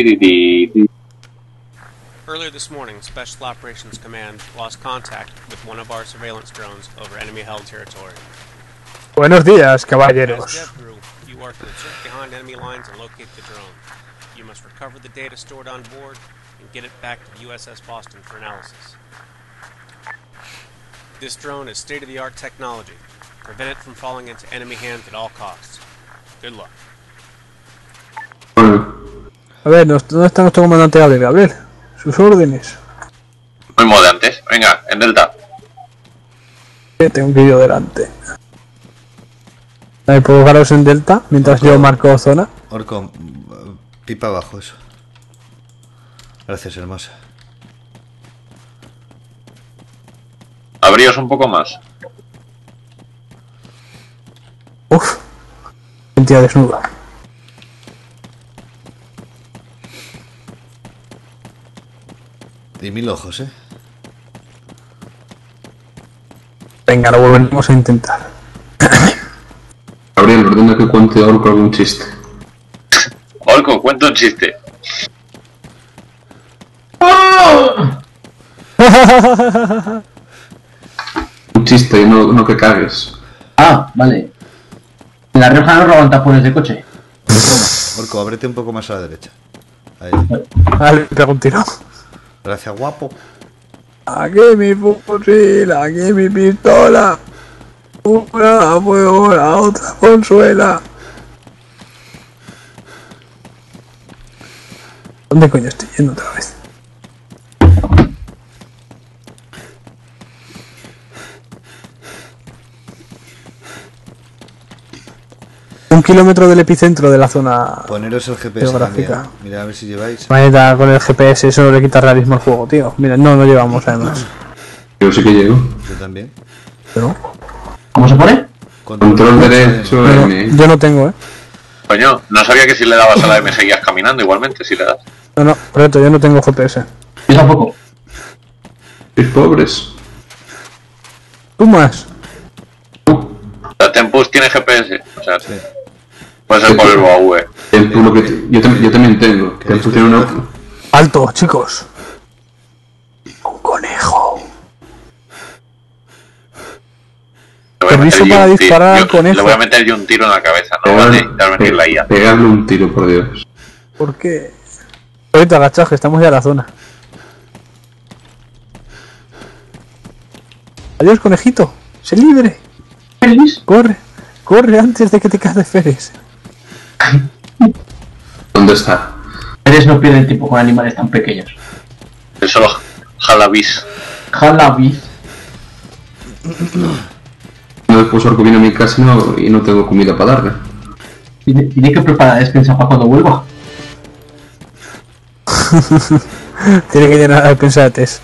Earlier this morning, Special Operations Command lost contact with one of our surveillance drones over enemy-held territory. Buenos días, caballeros. You are to observe behind enemy lines and locate the drone. You must recover the data stored on board and get it back to USS Boston for analysis. This drone is state-of-the-art technology. Prevent it from falling into enemy hands at all costs. Good luck. A ver, ¿dónde está nuestro comandante Abel, Gabriel? Sus órdenes. Fuimos de antes. Venga, en Delta. Tengo un vídeo delante. A ver, ¿puedo bajaros en Delta mientras Orco, yo marco zona? Orco, pipa abajo eso. Gracias, hermosa. Abríos un poco más. Uff. Entidad desnuda. Y mil ojos, eh. Venga, lo volveremos a intentar. Gabriel, ordena que cuente a Orco algún chiste. Orco, cuenta un chiste. Un chiste, no que cagues. Ah, vale. En La Rioja no roban tapones de coche. Orco, ábrete un poco más a la derecha. Ahí. Vale, pega un tiro. Gracias, guapo. Aquí mi fusil, aquí mi pistola. Una a fuego, la otra consuela. ¿Dónde coño estoy yendo otra vez? Un kilómetro del epicentro de la zona. Poneros el GPS geográfica. Mira, a ver si lleváis. Maneta, con el GPS eso le quita realismo al juego, tío. Mira, no llevamos además. Yo sí que llego. Yo también. ¿Pero? ¿Cómo se pone? Control derecho M. Yo no tengo, eh. Coño, no sabía que si le dabas a la M seguías caminando igualmente, si le das. No, correcto, yo no tengo GPS. Yo tampoco. Sois pobres. ¿Tú más? La Tempus tiene GPS, o sea, sí. Puede ser por el BAUE. Yo también tengo. Tempus tiene una... Alto, chicos. Un conejo. Permiso para disparar al conejo. Le voy a meter yo un tiro en la cabeza, no vale. Pegarle un tiro, por Dios. ¿Por qué? Ahorita agachaje, estamos ya en la zona. Adiós, conejito. ¡Sé libre! Corre, corre antes de que te case Feres. ¿Dónde está? Feres no pierde el tiempo con animales tan pequeños. Es solo jalabis. Jalabis. No, después Orco viene a mi casa y no tengo comida para darle. Tiene que preparar despensa para cuando vuelva. Tiene que llenar la despensa de test.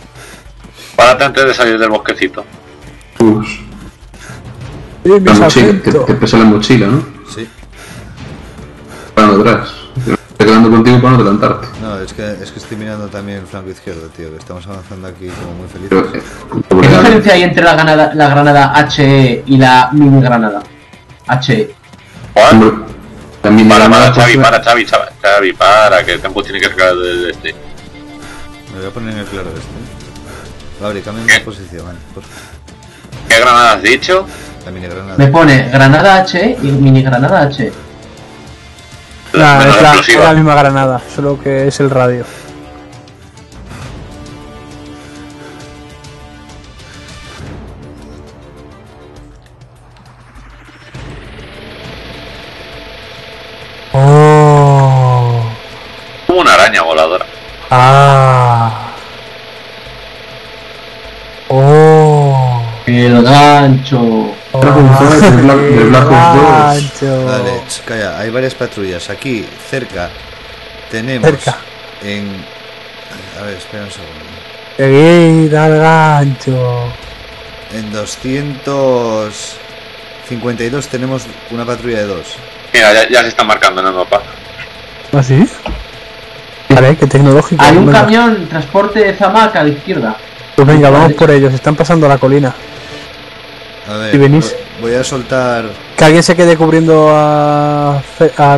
Párate antes de salir del bosquecito. Pues... La mochila, te pesa la mochila, ¿no? Sí. Para atrás. Estoy quedando contigo para no adelantarte. No, es que estoy mirando también el flanco izquierdo, tío, que estamos avanzando aquí como muy felices. ¿Qué diferencia hay entre la granada HE y la mini granada? HE. ¿Cuál? También para, Xavi, para, que el campo tiene que recargar desde este. Me voy a poner en el claro este. Gabriel, cambia mi posición, vale. ¿Qué granada has dicho? Me pone granada H y mini granada H. Es la misma granada, solo que es el radio. Oh. Como una araña voladora. Ah. Oh. El gancho. Vale, calla, hay varias patrullas. Aquí, cerca, tenemos en... A ver, espera un segundo. Seguid al gancho. En 252 tenemos una patrulla de 2. Mira, ya se está marcando en el mapa. ¿Ah, sí? Vale, qué tecnológico. Hay un camión, transporte de Zamaca a la izquierda. Pues venga, vamos por ellos, están pasando la colina. A ver, ¿y venís? Voy a soltar... Que alguien se quede cubriendo a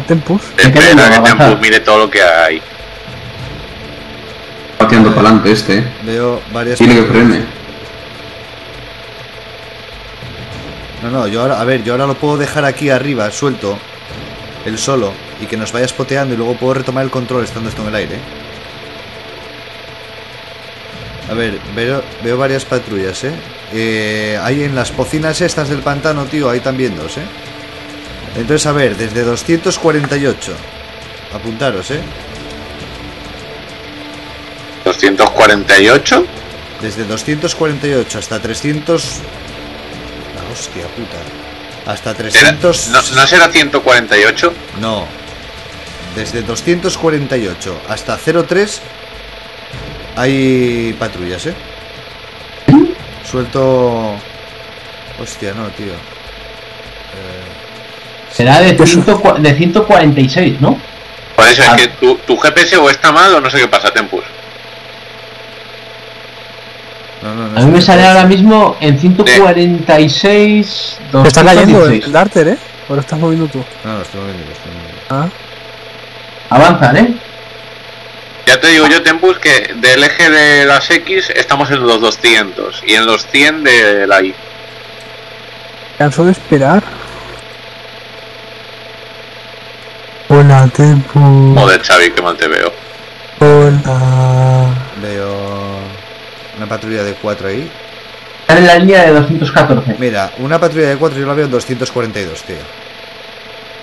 Tempus. Espera que Tempus mire todo lo que hay. por delante este. Veo varias. Tiene que frene. No, no, yo ahora, a ver, yo ahora lo puedo dejar aquí arriba, suelto, él solo, y que nos vaya spoteando y luego puedo retomar el control estando esto en el aire. A ver, veo varias patrullas, hay en las cocinas estas del pantano, tío, hay también dos, Entonces, a ver, desde 248. Apuntaros, ¿248? Desde 248 hasta 300... La hostia puta. Hasta 300... ¿No será 148? No. Desde 248 hasta 03 hay patrullas, Suelto... Hostia, no, tío. Será de 146, ¿no? Por eso es que tu GPS o está mal o no sé qué pasa, Tempus. No, a mí me sale ahora mismo en 146... ¿Te está cayendo el Darter, ¿O lo estás moviendo tú? No, lo estoy moviendo, Avanzan, Ya te digo yo, Tempus, que del eje de las X estamos en los 200 y en los 100 de la Y. Canso de esperar. Hola, Tempus. Joder, Xavi, que mal te veo. Hola. Veo una patrulla de 4 ahí. Está en la línea de 214. Mira, una patrulla de 4 yo la veo en 242, tío.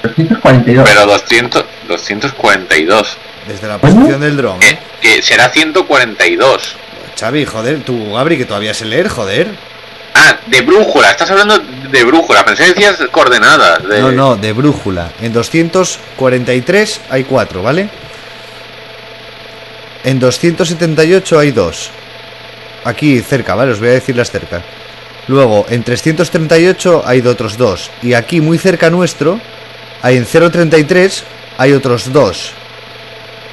242. Pero 242. Desde la posición del dron. Será 142. Xavi, joder, tú, Gabri, que todavía sé leer, joder. Ah, de brújula, estás hablando de brújula, pensé que decías coordenadas de... No, de brújula, en 243 hay 4, ¿vale? En 278 hay 2. Aquí cerca, ¿vale? Os voy a decir las cerca. Luego, en 338 hay otros 2. Y aquí, muy cerca nuestro, hay en 033 hay otros 2.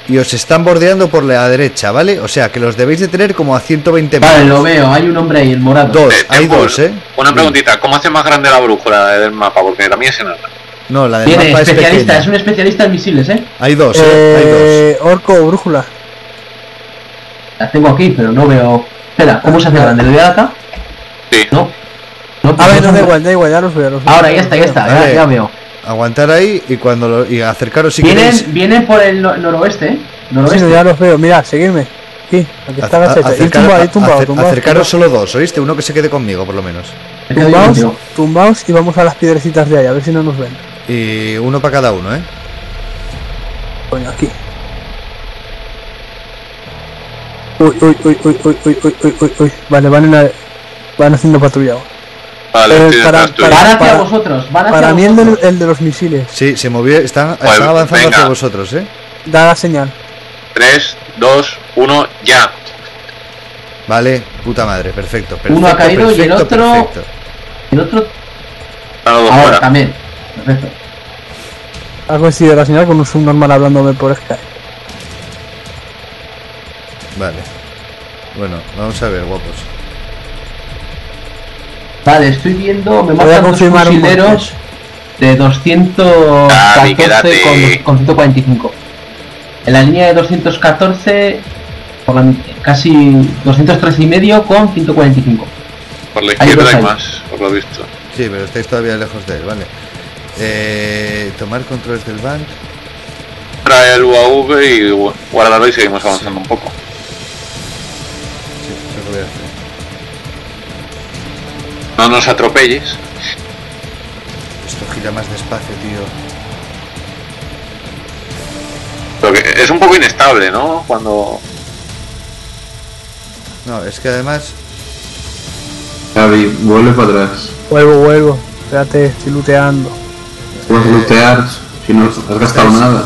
Y os están bordeando por la derecha, ¿vale? O sea, que los debéis de tener como a 120 metros. Vale, lo veo, hay un hombre ahí, el morado. Hay dos. Una preguntita, ¿cómo hace más grande la brújula del mapa? Porque la mía es enorme. No, la del mapa es pequeña. Es un especialista en misiles, Hay dos, hay dos. Orco, brújula. La tengo aquí, pero no veo... Espera, ¿cómo se hace grande? ¿Le voy a dar acá? Sí. No, a ver, no, da igual, ya los veo. Ahora, ya está, vale. ya veo. Aguantar ahí y cuando y acercaros si queréis. Vienen por el noroeste, Noroeste. Sí, ya los veo, mirad, seguidme. Sí, aquí está la seta. Acercaros solo dos, ¿oíste? Uno que se quede conmigo, por lo menos. Tumbaos y vamos a las piedrecitas de ahí, a ver si no nos ven. Y uno para cada uno, Coño, aquí. Uy. Vale, van haciendo patrullado. Vale, para vosotros, para mí el de los misiles. Sí, se movió, están avanzando hacia vosotros, Da la señal. 3, 2, 1, ya. Vale, puta madre, perfecto. Uno ha caído y el otro. Perfecto. El otro. Ahora también. Perfecto. Ha coincidido la señal con un subnormal hablándome por Skype. Vale. Bueno, vamos a ver, guapos. Vale, estoy viendo, me marcan los fusileros de 214 con 145. En la línea de 214, casi 213 y medio con 145. Por la izquierda hay más, por lo visto. Sí, pero estáis todavía lejos de él, vale. Tomar controles del banco. Trae el UAV y guardarlo y seguimos avanzando un poco. Sí, eso lo voy a hacer. No nos atropelles. Esto gira más despacio, tío. Porque es un poco inestable, ¿no? Cuando... No, es que además... Javi, vuelve para atrás. Vuelvo. Espérate, estoy looteando. Puedes lootear si no has gastado nada.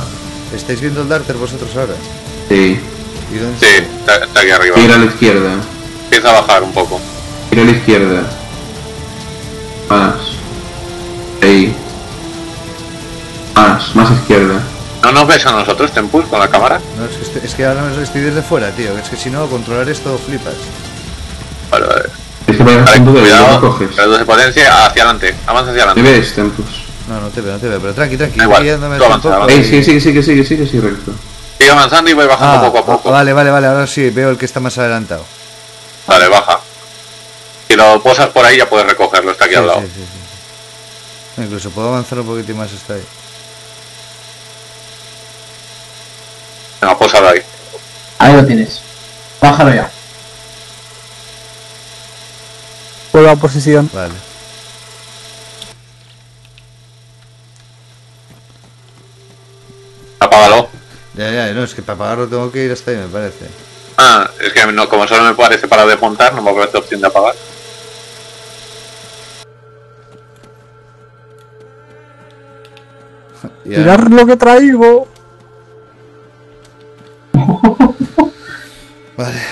¿Estáis viendo el Darter vosotros ahora? Sí. ¿Y dónde está aquí arriba? Gira a la izquierda. Empieza a bajar un poco. Gira a la izquierda. Más izquierda. ¿No nos ves a nosotros, Tempus, con la cámara? No, es que ahora me estoy desde fuera, tío. Es que si no, controlar esto flipas. Vale. Es que vaya bajando de cuidado, de potencia hacia adelante. Avanza hacia adelante. ¿Te ves, Tempus? No, no te veo, pero tranqui. Igual, tú avanza. Sí, recto. Sigue avanzando y voy bajando poco a poco. Vale, ahora sí, veo el que está más adelantado. Vale, baja. Si lo posas por ahí ya puedes recogerlo, está aquí al lado. Sí. Incluso puedo avanzar un poquito más hasta ahí. Venga, posalo ahí. Ahí lo tienes. Bájalo ya. Vuelvo a posesión. Vale. Apágalo. Ya, no, es que para apagarlo tengo que ir hasta ahí, me parece. Ah, es que no, como solo me parece para desmontar, no me aparece opción de apagar. Mirad lo que traigo. Vale.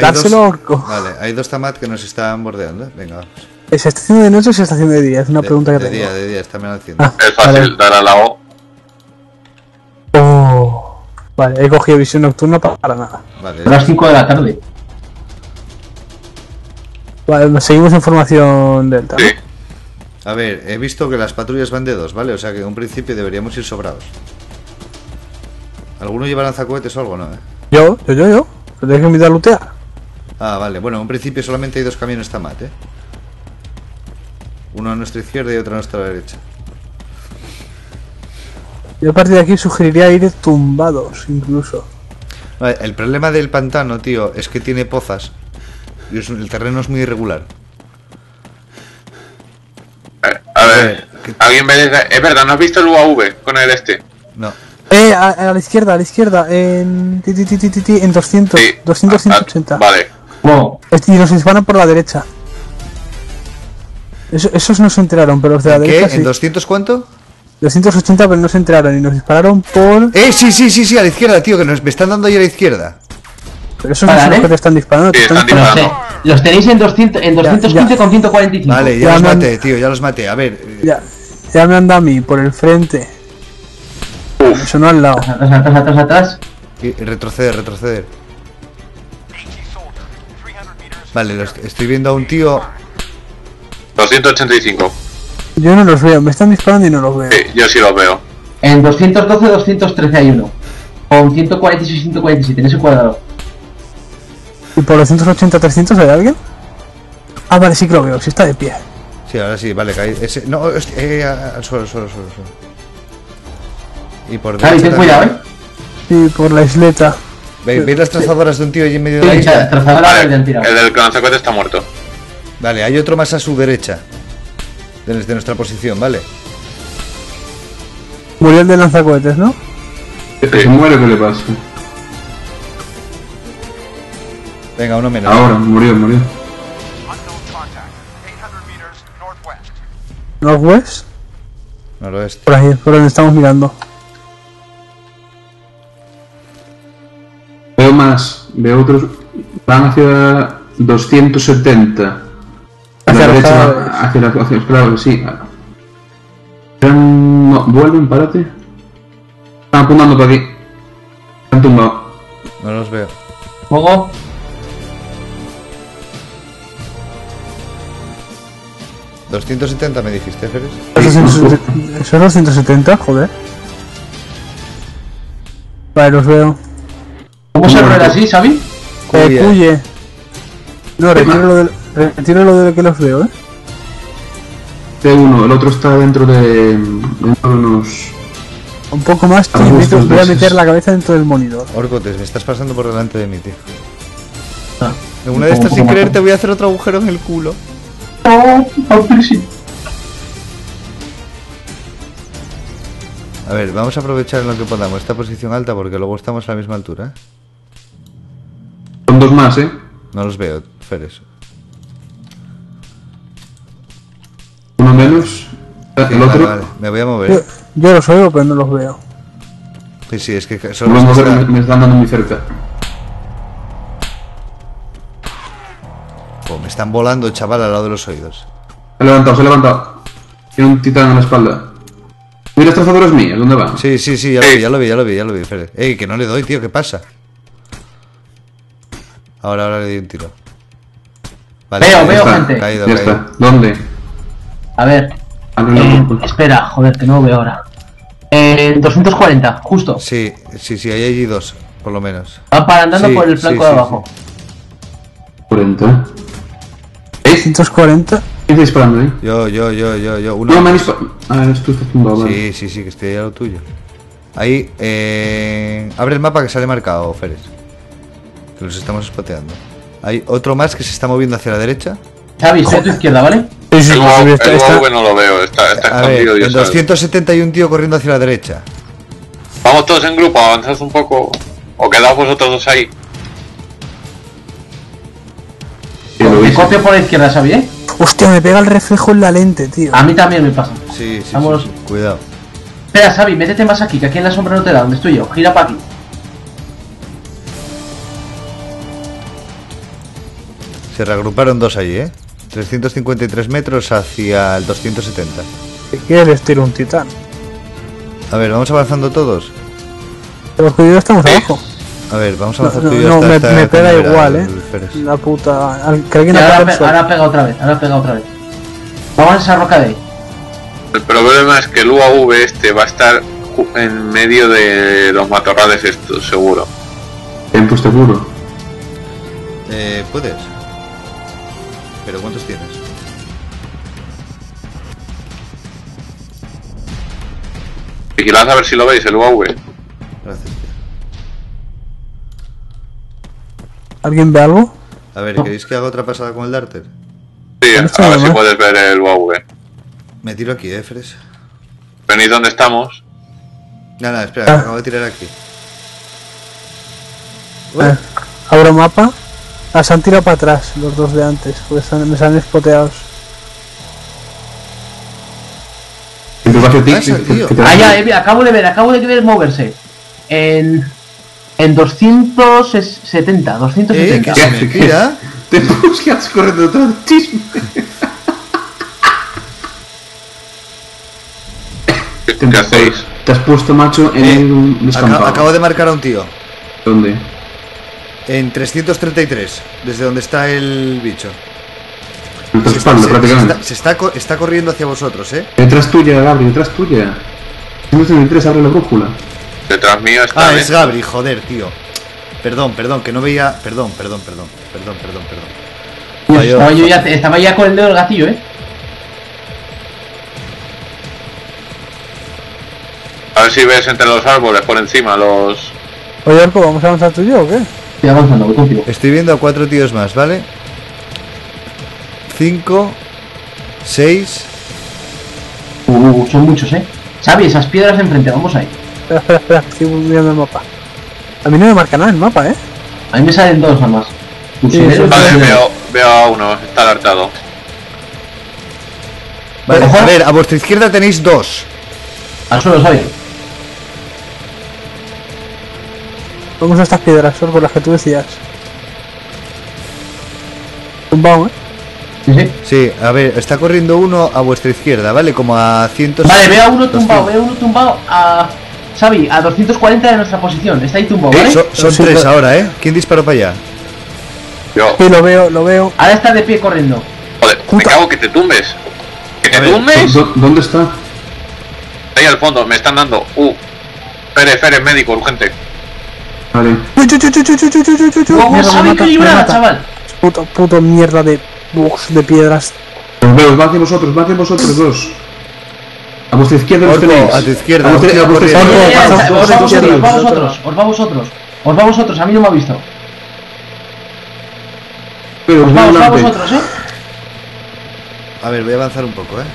Dárselo a Orco. Vale, hay dos Tamat que nos están bordeando. Venga, vamos. ¿Se está haciendo de noche o se está haciendo de día? Es una pregunta que tengo. De día, está menos haciendo. Es fácil, dar a la O. Oh. Vale, he cogido visión nocturna para nada. Vale. A las 5 de la tarde. Vale, seguimos en formación delta. Sí. A ver, he visto que las patrullas van de dos, ¿vale? O sea que en un principio deberíamos ir sobrados. ¿Alguno lleva lanzacohetes o algo, no? Yo. Pero tengo que invitar a lootear. Ah, vale. Bueno, en principio solamente hay dos camiones Tamat, ¿eh? Uno a nuestra izquierda y otro a nuestra derecha. Yo a partir de aquí sugeriría ir tumbados, incluso. Vale, el problema del pantano, tío, es que tiene pozas. Y el terreno es muy irregular. A ver. ¿Alguien ve? Es verdad, ¿no has visto el UAV con el este? No. A la izquierda, en 200, sí, 280. Vale. Wow. Y nos disparan por la derecha. Esos no se enteraron, pero los de la derecha. ¿En 200 cuánto? 280, pero no se enteraron y nos dispararon por... Sí, a la izquierda, tío, que me están dando ahí a la izquierda. Pero esos no son los que te están disparando. Sí, están disparando. Los tenéis en 215 con 145. Vale, ya los maté, tío, ya los maté. A ver. Ya me han dado a mí por el frente. Eso no al lado. Atrás. Y retroceder. Vale, estoy viendo a un tío. 285. Yo no los veo, me están disparando y no los veo. Sí, yo sí los veo. En 212, 213 hay uno. Con 146, 147, en ese cuadrado. ¿Y por 280, 300 hay alguien? Ah, vale, sí que lo veo, sí está de pie. Sí, ahora sí, vale, caí. No, al suelo. Y por ten cuidado, ¿eh? Sí, por la isleta. ¿Veis las trazadoras de un tío allí en medio de la isla? El del lanzacohetes está muerto. Vale, hay otro más a su derecha. Desde nuestra posición, ¿vale? Murió el de lanzacohetes, ¿no? Este se muere, ¿qué le pasa? Venga, uno menos. Ahora, murió. ¿Northwest? Noroeste. Por ahí, por donde estamos mirando. Veo otros. Van hacia 270. Hacia la derecha. Hacia la actuación, claro que sí. No, vuelven, párate. Están apuntando para aquí. Están tumbados. No los veo. ¿Fuego? ¿270 me dijiste, Félix? ¿Son 270? Joder. Vale, los veo. ¿Cómo se rueda así, Xavi? Cuye. No, retiro lo de que los veo, ¿eh? T1, el otro está dentro de unos... Un poco más, tío, voy a meter la cabeza dentro del monitor. Orco, te estás pasando por delante de mí, tío. En una de estas, sin querer, te voy a hacer otro agujero en el culo. A ver, vamos a aprovechar en lo que podamos esta posición alta porque luego estamos a la misma altura, ¿eh? Son dos más, ¿eh? No los veo, Férez. Uno menos. El otro. Vale, me voy a mover. Yo los oigo, pero no los veo. Sí, es que son los que me están dando muy cerca. Oh, me están volando, chaval, al lado de los oídos. Se ha levantado. Tiene un titán en la espalda. Mira, los trazadores míos, ¿dónde van? Sí, ya lo vi, Férez. Ey, que no le doy, tío, ¿qué pasa? Ahora le di un tiro. Vale, veo gente. Caído. ¿Dónde? A ver. Espera, joder, que no lo veo ahora. 240, justo. Sí, sí, sí, ahí hay dos, por lo menos. Van parandando, sí, por el flanco, sí, de abajo. Sí. 240. ¿Quién está disparando ahí? Yo. Uno. No, me han disparado. Ah, eres tú, estás tumbado, vale. Sí, que estoy a lo tuyo. Ahí, abre el mapa que se ha demarcado, Férez. Que los estamos espateando. Hay otro más que se está moviendo hacia la derecha. Xavi, está a tu izquierda, ¿vale? Sí, el UAV no lo veo, está escondido. En 270 hay un tío corriendo hacia la derecha. Vamos todos en grupo, avanzad un poco. O quedaos vosotros dos ahí. Me copio por la izquierda, Xavi, ¿eh? Hostia, me pega el reflejo en la lente, tío. A mí también me pasa. Sí. Vámonos. Sí, cuidado. Espera, Xavi, métete más aquí, que aquí en la sombra no te da, donde estoy yo. Gira para aquí. Se reagruparon dos allí, ¿eh? 353 metros hacia el 270. ¿Qué quieres, tiro un titán? A ver, vamos avanzando todos. Pero que yo estamos abajo. A ver, vamos a avanzar tú y yo. No, me pega igual, ¿eh? La puta... Ahora pega otra vez, Vamos a esa roca de ahí. El problema es que el UAV este va a estar en medio de los matorrales estos, seguro. ¿Tiempo seguro? Puedes. ¿Pero cuántos tienes? Vigilad a ver si lo veis, el UAV. Gracias. ¿Alguien ve algo? A ver, ¿queréis que haga otra pasada con el Darter? Sí, a ver si puedes ver el UAV. Me tiro aquí, Fres. Venid donde estamos. Nada, espera, acabo de tirar aquí. ¿Abro mapa? Ah, se han tirado para atrás los dos de antes, porque me han espoteados. Acabo de ver moverse. En 270, 270. Mira, te buscas corriendo todo el chisme. ¿Qué hacéis? Te has puesto, macho, en un descampado. Acabo de marcar a un tío. ¿Dónde? En 333, desde donde está el bicho. Se está corriendo hacia vosotros, ¿eh? Detrás tuya, Gabri, detrás tuya. 133, abre la brújula. Detrás mío está... es Gabri, joder, tío. Perdón, que no veía... Perdón. Estaba ya con el dedo del gatillo, ¿eh? A ver si ves entre los árboles, por encima, los... Oye, Arco, ¿vamos a avanzar tú y yo o qué? Estoy avanzando, voy contigo. Estoy viendo a 4 tíos más, ¿vale? 5, 6. Son muchos, ¿eh? Xavi, esas piedras de enfrente, vamos ahí. Espera, estoy mirando el mapa. A mí no me marca nada el mapa, ¿eh? A mí me salen dos nada más. Vale, veo a uno, está alertado. Vale, a ver, a vuestra izquierda tenéis dos. Al suelo, Xavi. Vamos a estas piedras, Sor, por las que tú decías. Tumbado, ¿eh? Sí, a ver, está corriendo uno a vuestra izquierda, ¿vale? Como a 100... Vale, veo a uno tumbado, a... Xavi, a 240 de nuestra posición, está ahí tumbado, ¿vale? Son tres ahora, ¿eh? ¿Quién disparó para allá? Yo. Sí, lo veo. Ahora está de pie corriendo. Joder, me cago, que te tumbes. ¿Que te tumbes? ¿Dónde está? Ahí al fondo, me están dando. Fere, médico, urgente. Vale. Puto mierda de piedras. Los veo, va hacia vosotros dos. A vuestra izquierda los tenéis. A tu izquierda. Os va vosotros, a mí no me ha visto. Os va vosotros, ¿eh? A ver, voy a avanzar un poco, ¿eh?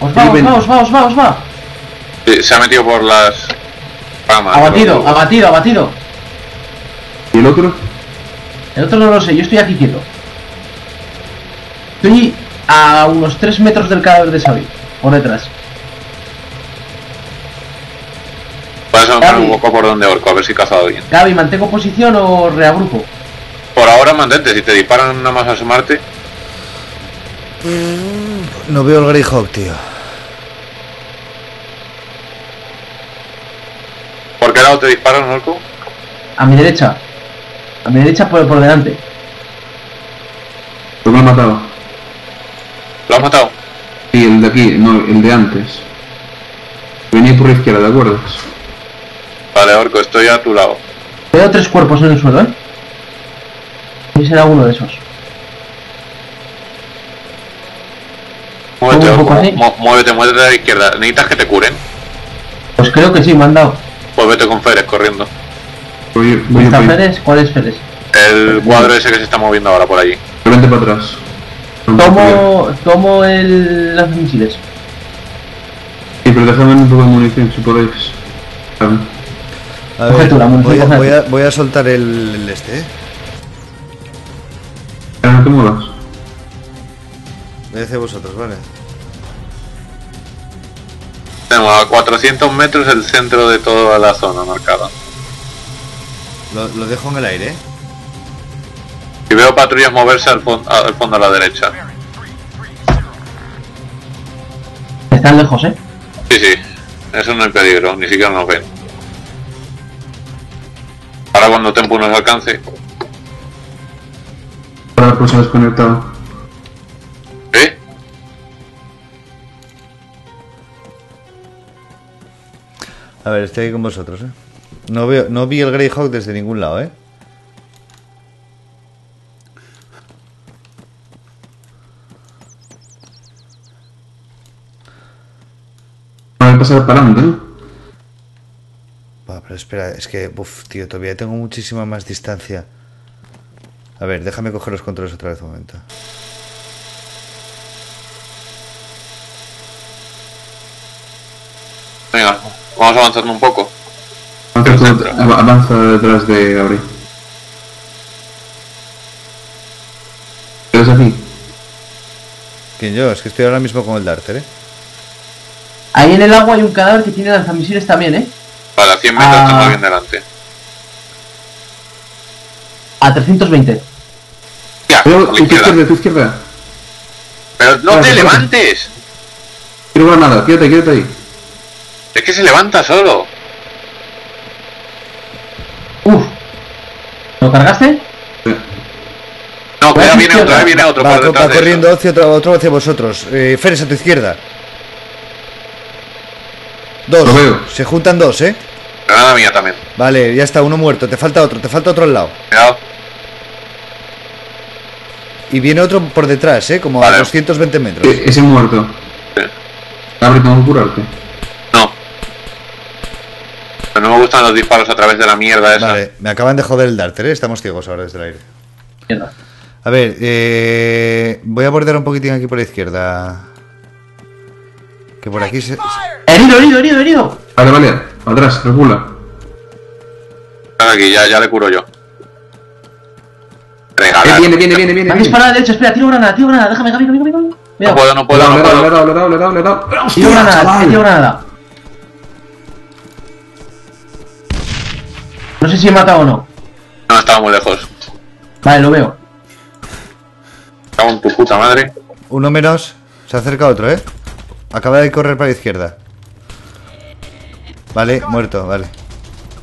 Os va. Se ha metido por las ramas. Abatido. ¿Y el otro? El otro no lo sé, yo estoy aquí quieto. Estoy a unos 3 metros del cadáver de Xavi, por detrás. Vas a andar un poco por donde Orco, a ver si he cazado bien. Gaby, ¿mantengo posición o reagrupo? Por ahora mantente, si te disparan nada más a asomarte. No veo el Greyhawk, tío. ¿Por qué lado te disparan, Orco? A mi derecha por delante. Lo has matado. Sí, el el de aquí, no, el de antes. Venía por la izquierda, ¿de acuerdo? Vale, Orco, estoy a tu lado. Veo tres cuerpos en el suelo, ¿eh? Y será uno de esos. Muévete, Orco, muévete a la izquierda. ¿Necesitas que te curen? Pues creo que sí, me han dado. Pues vete con Férez corriendo. ¿Dónde está Férez? ¿Cuál es Férez? El cuadro ese que se está moviendo ahora por allí. Vente para atrás. Tomo el lanzamisiles. Sí, pero déjame un poco de munición si podéis. A ver, voy a soltar el este. No te muevas. Decid vosotros, vale. Tenemos a 400 metros el centro de toda la zona marcada. Lo dejo en el aire, ¿eh? Y veo patrullas moverse al fondo a la derecha. Están lejos, ¿eh? Sí, sí. Eso no hay peligro, ni siquiera nos ven. Ahora cuando Tempo nos alcance. Ahora pues se ha desconectado. ¿Eh? A ver, estoy aquí con vosotros, ¿eh? No vi el Greyhawk desde ningún lado, ¿eh? Pasar parando, ¿eh? Va, pero espera, es que, uff, tío, todavía tengo muchísima más distancia. A ver, déjame coger los controles otra vez un momento. Venga, vamos avanzando un poco. Avanza detrás de Gabriel. ¿Eres aquí? ¿Quién yo? Es que estoy ahora mismo con el Darter, ¿eh? Ahí en el agua hay un cadáver que tiene lanzamisiles también, ¿eh? Vale, a 100 metros está alguien delante. A 320. Ya, pero, tu izquierda. Pero no te levantes. Quiero ver nada, quédate ahí. Es que se levanta solo. Uf. ¿Lo cargaste? Sí. No, cuidado, viene otro. Va corriendo otro hacia vosotros. Férez a tu izquierda. Dos, se juntan dos, ¿eh? Granada mía también. Vale, ya está, uno muerto, te falta otro al lado. Cuidado. Y viene otro por detrás, ¿eh? Como vale. A 220 metros. Ese muerto. Sí. Gabriel, ¿tengo que curarte? No. Pero no me gustan los disparos a través de la mierda esa. Vale, me acaban de joder el Darter, ¿eh? Estamos ciegos ahora desde el aire. Mierda. A ver, voy a bordear un poquitín aquí por la izquierda. Que por aquí se... ¡Herido! Vale, atrás, recula. Aquí, ya le curo yo. Regalar. Viene. Aquí es para la derecha, espera, tiro granada, déjame, Gabi. No puedo. Le he dado. Tiro granada. No sé si he matado o no. No, estaba muy lejos. Vale, lo veo. Cago en tu puta madre. Uno menos, se acerca otro, ¿eh? Acaba de correr para la izquierda. Vale, muerto, vale.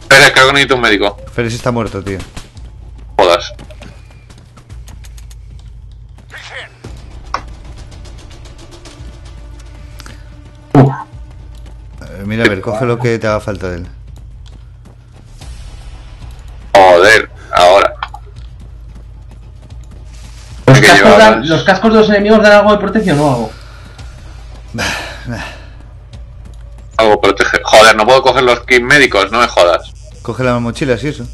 Férez, creo que necesito un médico. Férez está muerto, tío. Jodas. Mira, a ver, coge lo que te haga falta de él. Joder, ahora. ¿Los cascos de los enemigos dan algo de protección o algo? Algo proteger. Joder, no puedo coger los kits médicos, no me jodas. Coge la mochila, sí, eso.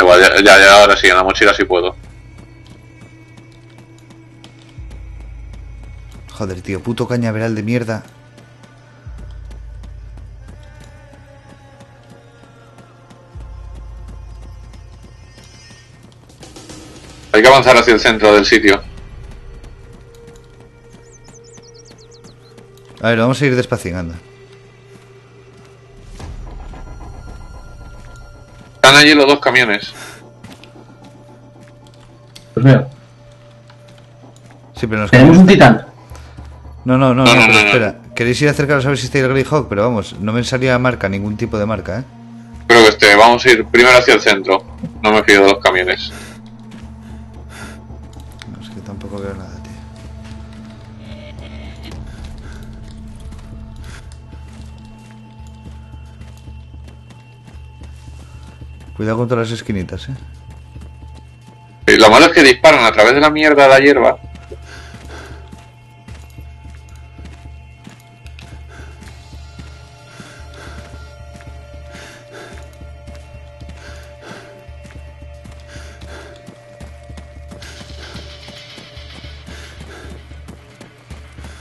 Igual, ya, ahora sí, en la mochila sí puedo. Joder, tío, puto cañaveral de mierda. Hay que avanzar hacia el centro del sitio. A ver, vamos a ir despacito, anda. Están allí los dos camiones. Pues veo. Sí, pero nos tenemos un titán. No, espera. Queréis ir acercaros a ver si está el Greyhawk, pero vamos, no me salía marca, ningún tipo de marca, ¿eh? Creo que vamos a ir primero hacia el centro. No me fío de los camiones. No, es que tampoco veo nada, tío. Cuidado contra las esquinitas, ¿eh? Lo malo es que disparan a través de la mierda de la hierba.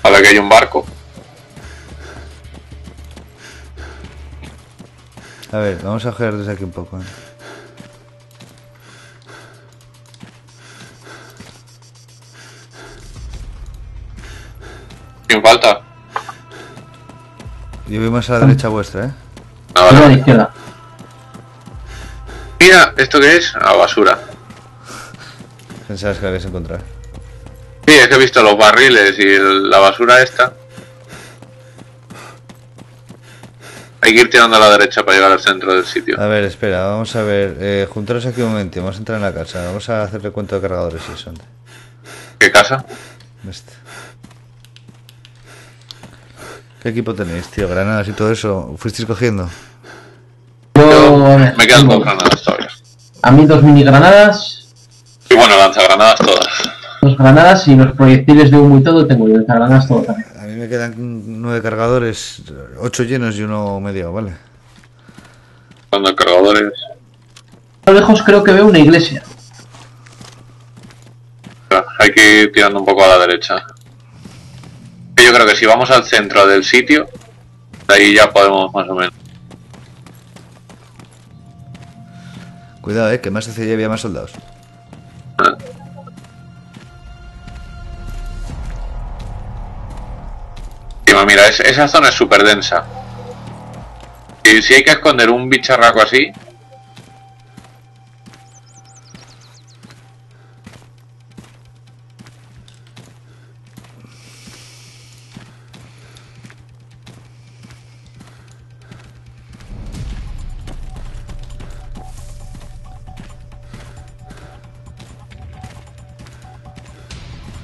Ahora que hay un barco. A ver, vamos a jugar desde aquí un poco, ¿eh? ¿Quién falta? Yo voy más a la derecha vuestra, ¿eh? Ah, vale. A la izquierda. Mira, ¿esto qué es? Ah, basura. Pensabas que la ibas a encontrar. Sí, es que he visto los barriles y la basura esta. Hay que ir tirando a la derecha para llegar al centro del sitio. A ver, espera, vamos a ver. Juntaros aquí un momento, vamos a entrar en la casa. Vamos a hacerle cuento de cargadores y eso. ¿Qué casa? Este. ¿Qué equipo tenéis, tío? Granadas y todo eso. ¿Fuisteis cogiendo? Yo me quedan dos granadas todavía. A mí dos mini granadas. Y bueno, lanzagranadas todas. Dos granadas y los proyectiles de humo y todo tengo yo, lanzagranadas todo también. A mí me quedan 9 cargadores, 8 llenos y uno medio, ¿vale? ¿Cuántos cargadores? A lo lejos creo que veo una iglesia. Hay que ir tirando un poco a la derecha. Yo creo que si vamos al centro del sitio, de ahí ya podemos más o menos. Cuidado, que más hacia allá había más soldados. Mira, esa zona es súper densa. Y si hay que esconder un bicharraco así.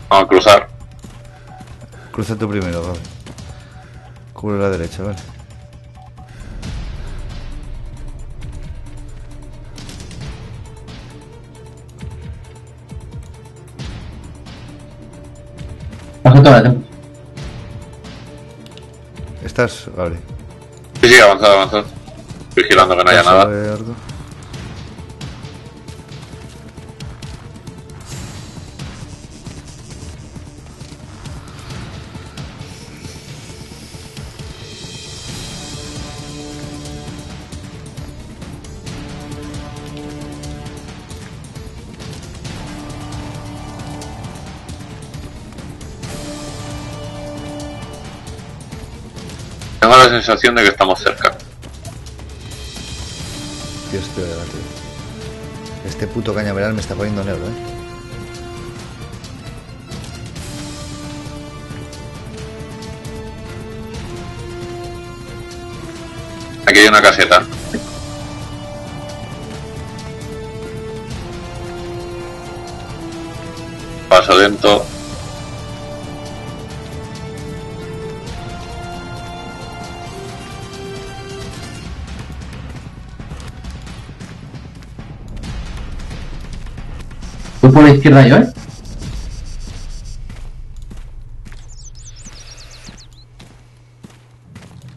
Vamos a cruzar. Cruza tú primero, vale. Cubre la derecha, vale. ¿Estás, Gabri? Sí, avanzado, avanzado. Vigilando que no haya nada. Algo. Tengo la sensación de que estamos cerca. Dios, tío, este puto cañaveral me está poniendo negro, ¿eh? Aquí hay una caseta. Paso lento. Por la izquierda yo,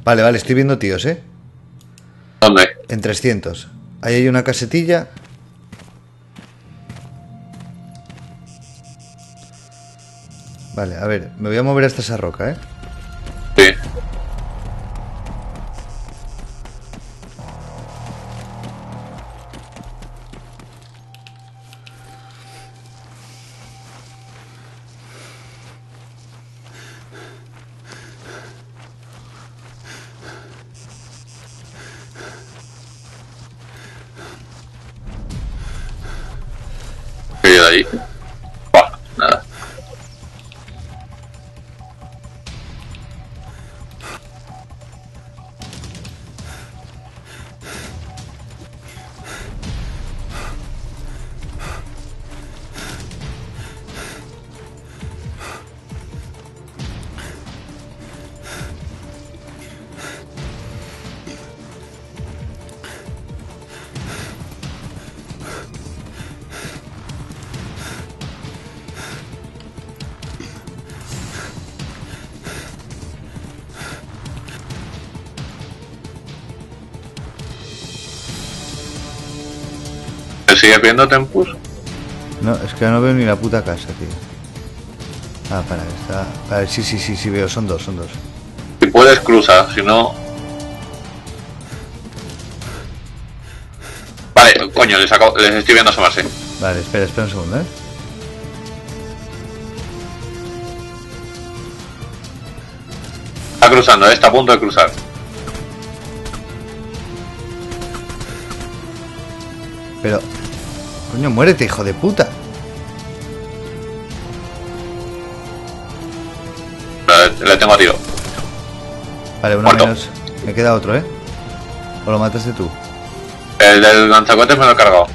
Vale, estoy viendo tíos, ¿Dónde? En 300. Ahí hay una casetilla. Vale, a ver, me voy a mover hasta esa roca, Sí. ¿Me sigues viendo, Tempus? No, es que no veo ni la puta casa, tío. Ah, para, está... Vale, sí, veo, son dos. Si puedes, cruza, si no... Vale, coño, les estoy viendo asomarse. Vale, espera un segundo, ¿eh? Está cruzando, está a punto de cruzar. Pero... Coño, muérete, hijo de puta. Le tengo a tiro. Vale, uno menos. Me queda otro, ¿eh? ¿O lo mataste tú? El del lanzacohetes me lo he cargado.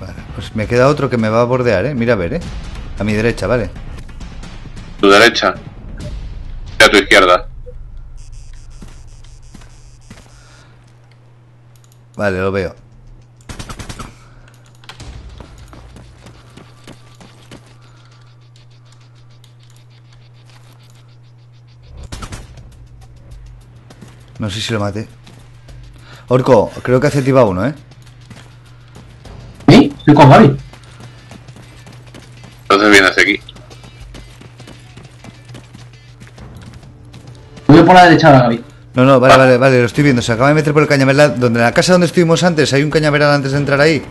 Vale, pues me queda otro que me va a bordear, ¿eh? Mira a ver, ¿eh? A mi derecha, ¿vale? ¿Tu derecha? A tu izquierda. Vale, lo veo. No sé si lo maté. Orco, creo que activa uno, ¿eh? Sí, estoy con Gaby. Entonces viene hacia aquí. Voy por la derecha, Gaby. No, vale, lo estoy viendo. Se acaba de meter por el cañaveral. Donde la casa donde estuvimos antes, hay un cañaveral antes de entrar ahí.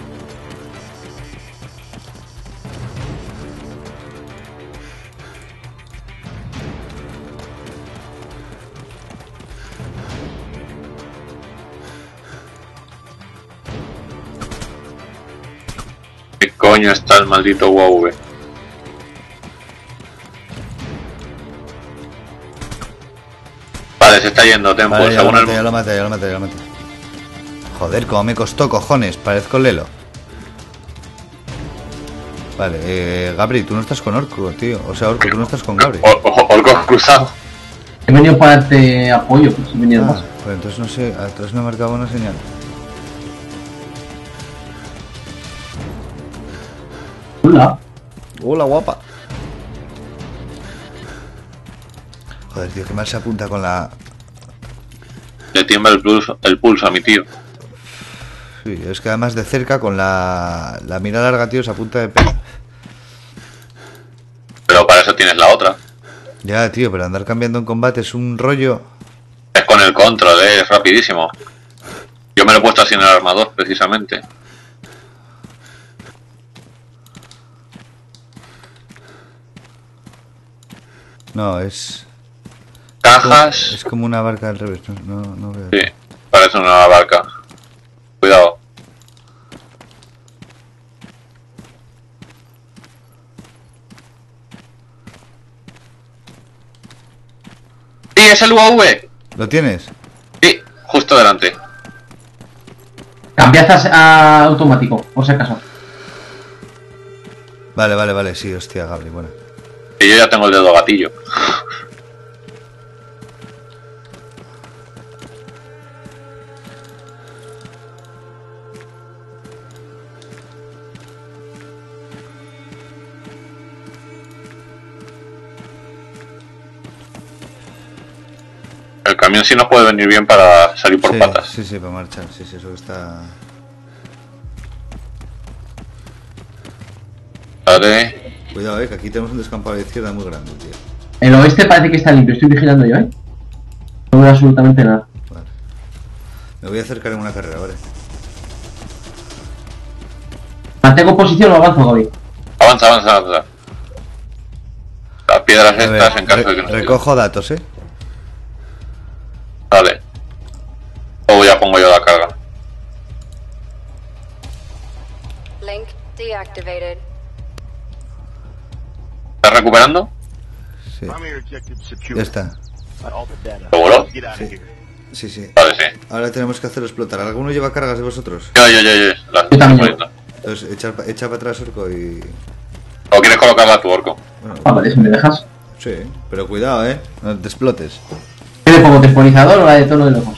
Coño, está el maldito UAV. Vale, se está yendo, Tempo. Vale, ya lo maté. Joder, como me costó, cojones. Parezco Lelo. Vale, Gabri, tú no estás con Orco, tío. O sea, Orco, tú no estás con Gabri. Orco cruzado. He venido para darte apoyo, pues he venido más. Pues entonces no sé, atrás me ha marcado una señal. Hola. Hola, guapa. Joder, tío, qué mal se apunta con la... Le tiembla el pulso a mi tío. Sí, es que además de cerca, con la mira larga, tío, se apunta de pelo. Pero para eso tienes la otra. Ya, tío, pero andar cambiando en combate es un rollo... Es con el control, es rapidísimo. Yo me lo he puesto así en el armador, precisamente. No, es... Cajas... Es como una barca al revés, no veo. Sí, parece una barca. Cuidado. ¡Sí, es el UAV! ¿Lo tienes? Sí, justo delante. Cambias a automático, por si acaso. Vale, sí, hostia, Gabri, buena. Yo ya tengo el dedo gatillo. El camión sí nos puede venir bien para salir por patas. Sí, para marchar. Sí, eso está... Vale. Cuidado, que aquí tenemos un descampado de izquierda muy grande, tío. El oeste parece que está limpio, estoy vigilando yo, No veo absolutamente nada. Vale. Me voy a acercar en una carrera, ¿vale? ¿Mantengo posición o avanzo, Gaby? Avanza. Las piedras estas en caso de que no... Recojo datos, Vale. O ya pongo yo la carga. Link deactivated. ¿Estás recuperando? Sí. Ya está. ¿Lo voló? Sí. Vale, sí. Ahora tenemos que hacerlo explotar. ¿Alguno lleva cargas de vosotros? Yo. Entonces, echa para atrás, Orco, y... ¿O quieres colocarla a tu, Orco? Bueno, vale, si me dejas. Sí, pero cuidado, No te explotes. ¿Es como temporizador o la detono de lejos?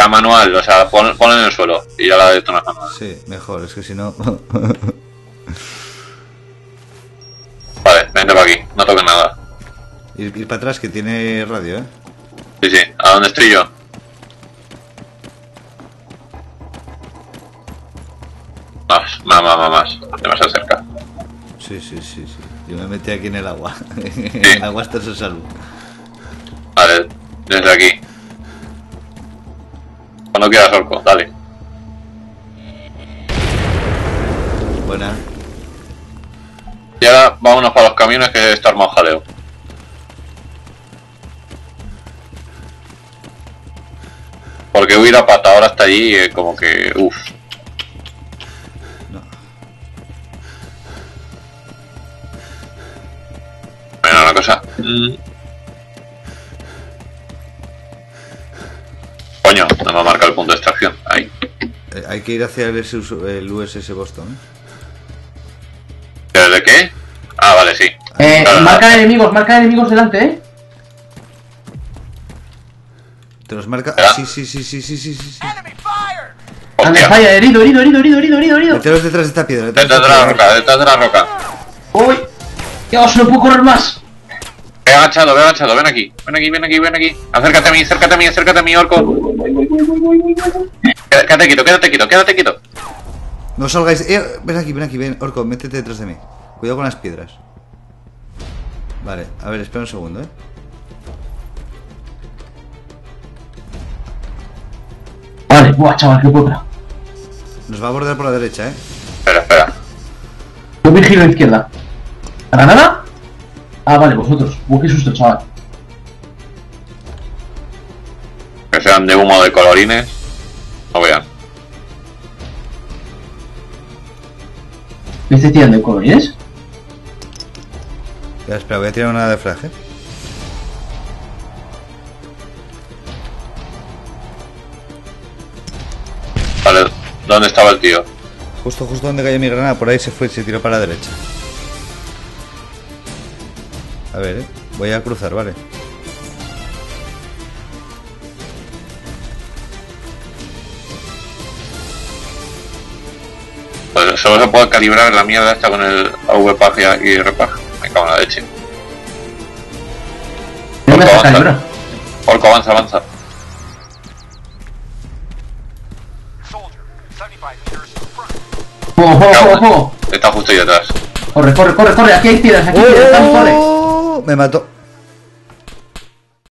A manual, o sea, pon en el suelo y ya la detonas manual. Sí, mejor, es que si no... Vale, vente para aquí, no toques nada. Ir para atrás, que tiene radio, Sí, ¿a dónde estoy yo? Vamos. Más. Demasiado cerca. Sí. Yo me metí aquí en el agua. Sí. El agua está su salud. Vale, desde aquí. Cuando quieras, Orco, dale. Buena. Y ahora vámonos para los camiones, que está armado jaleo. Porque huir a pata ahora hasta allí, como que... uff. Bueno, una cosa... Coño, no me ha marcado el punto de extracción, ahí. Hay que ir hacia el USS Boston. ¿Desde qué? Ah, vale, sí. Claro, marca enemigos delante, ¿eh? ¿Te los marca? Ah, sí. ¡Anda, falla! ¡Herido! Meteros detrás de esta piedra. Detrás de la roca. ¡Uy! ¡Dios, no puedo correr más! Ve agachado, ven aquí. Acércate a mí, Orco. Voy. Quédate quieto. No salgáis. Ven aquí, Orco, métete detrás de mí. Cuidado con las piedras. Vale, a ver, espera un segundo, ¿eh? Vale, buah, chaval, qué puta. Nos va a abordar por la derecha, ¿eh? Espera. Yo vigilo a izquierda. ¿Para nada? Ah, vale, vosotros. Qué susto, chaval. Que sean de humo de colorines. No vean. ¿Me estáis tirando de colorines? Espera, voy a tirar una de flash, ¿eh? Vale, ¿dónde estaba el tío? Justo donde cayó mi granada, por ahí se fue y se tiró para la derecha. A ver, voy a cruzar, vale. Pues solo se puede calibrar la mierda esta con el AVPAC y repag. Me cago en la leche. Orco, avanza. ¡Oh! Está justo ahí atrás. Corre, aquí hay tiras, corre. Me mató.